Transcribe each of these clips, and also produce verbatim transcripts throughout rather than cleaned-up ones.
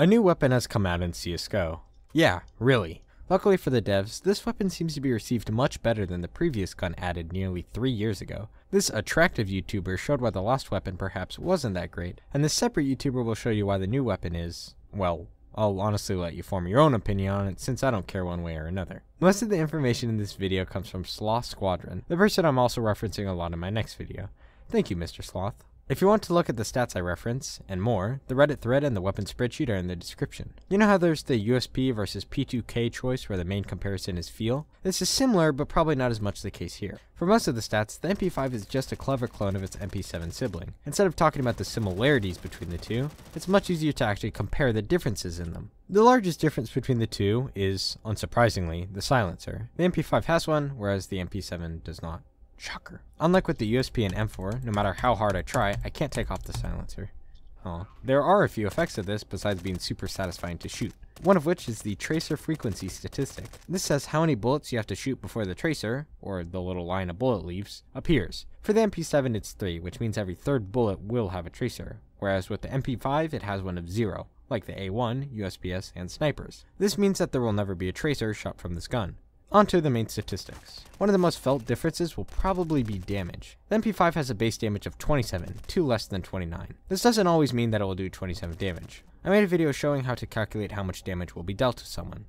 A new weapon has come out in C S G O. Yeah, really. Luckily for the devs, this weapon seems to be received much better than the previous gun added nearly three years ago. This attractive YouTuber showed why the last weapon perhaps wasn't that great, and this separate YouTuber will show you why the new weapon is, well, I'll honestly let you form your own opinion on it since I don't care one way or another. Most of the information in this video comes from Sloth Squadron, the person I'm also referencing a lot in my next video. Thank you, Mister Sloth. If you want to look at the stats I reference, and more, the Reddit thread and the weapon spreadsheet are in the description. You know how there's the U S P versus P two K choice where the main comparison is feel? This is similar, but probably not as much the case here. For most of the stats, the M P five is just a clever clone of its M P seven sibling. Instead of talking about the similarities between the two, it's much easier to actually compare the differences in them. The largest difference between the two is, unsurprisingly, the silencer. The M P five has one, whereas the M P seven does not. Shocker. Unlike with the U S P and M four, no matter how hard I try, I can't take off the silencer. Huh. There are a few effects of this besides being super satisfying to shoot, one of which is the tracer frequency statistic. This says how many bullets you have to shoot before the tracer, or the little line a bullet leaves, appears. For the M P seven it's three, which means every third bullet will have a tracer, whereas with the M P five it has one of zero, like the A one, U S P S, and snipers. This means that there will never be a tracer shot from this gun. Onto the main statistics. One of the most felt differences will probably be damage. The M P five has a base damage of twenty-seven, two less than twenty-nine. This doesn't always mean that it will do twenty-seven damage. I made a video showing how to calculate how much damage will be dealt to someone.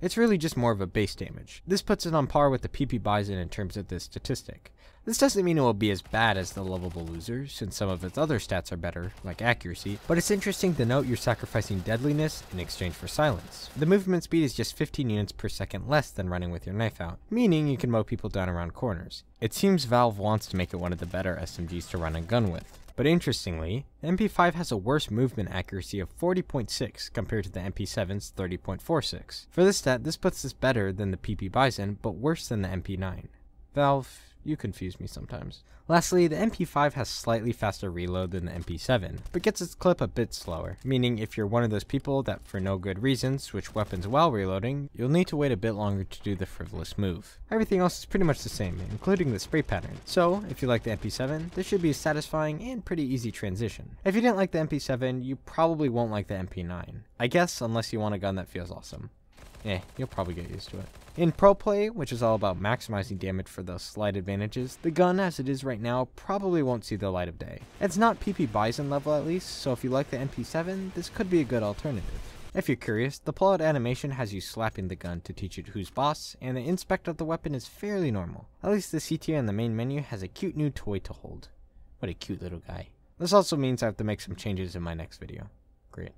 It's really just more of a base damage. This puts it on par with the P P Bison in terms of this statistic. This doesn't mean it will be as bad as the lovable loser, since some of its other stats are better, like accuracy, but it's interesting to note you're sacrificing deadliness in exchange for silence. The movement speed is just fifteen units per second less than running with your knife out, meaning you can mow people down around corners. It seems Valve wants to make it one of the better S M Gs to run a gun with. But interestingly, the M P five has a worse movement accuracy of forty point six compared to the M P seven's thirty point four six. For this stat, this puts this better than the P P Bison, but worse than the M P nine. Valve, you confuse me sometimes. Lastly, the M P five has slightly faster reload than the M P seven, but gets its clip a bit slower, meaning if you're one of those people that for no good reason switch weapons while reloading, you'll need to wait a bit longer to do the frivolous move. Everything else is pretty much the same, including the spray pattern, so if you like the M P seven, this should be a satisfying and pretty easy transition. If you didn't like the M P seven, you probably won't like the M P nine. I guess unless you want a gun that feels awesome. Eh, you'll probably get used to it. In pro play, which is all about maximizing damage for those slight advantages, the gun as it is right now probably won't see the light of day. It's not P P Bison level at least, so if you like the M P seven, this could be a good alternative. If you're curious, the pullout animation has you slapping the gun to teach it who's boss, and the inspect of the weapon is fairly normal. At least the C T A in the main menu has a cute new toy to hold. What a cute little guy. This also means I have to make some changes in my next video. Great.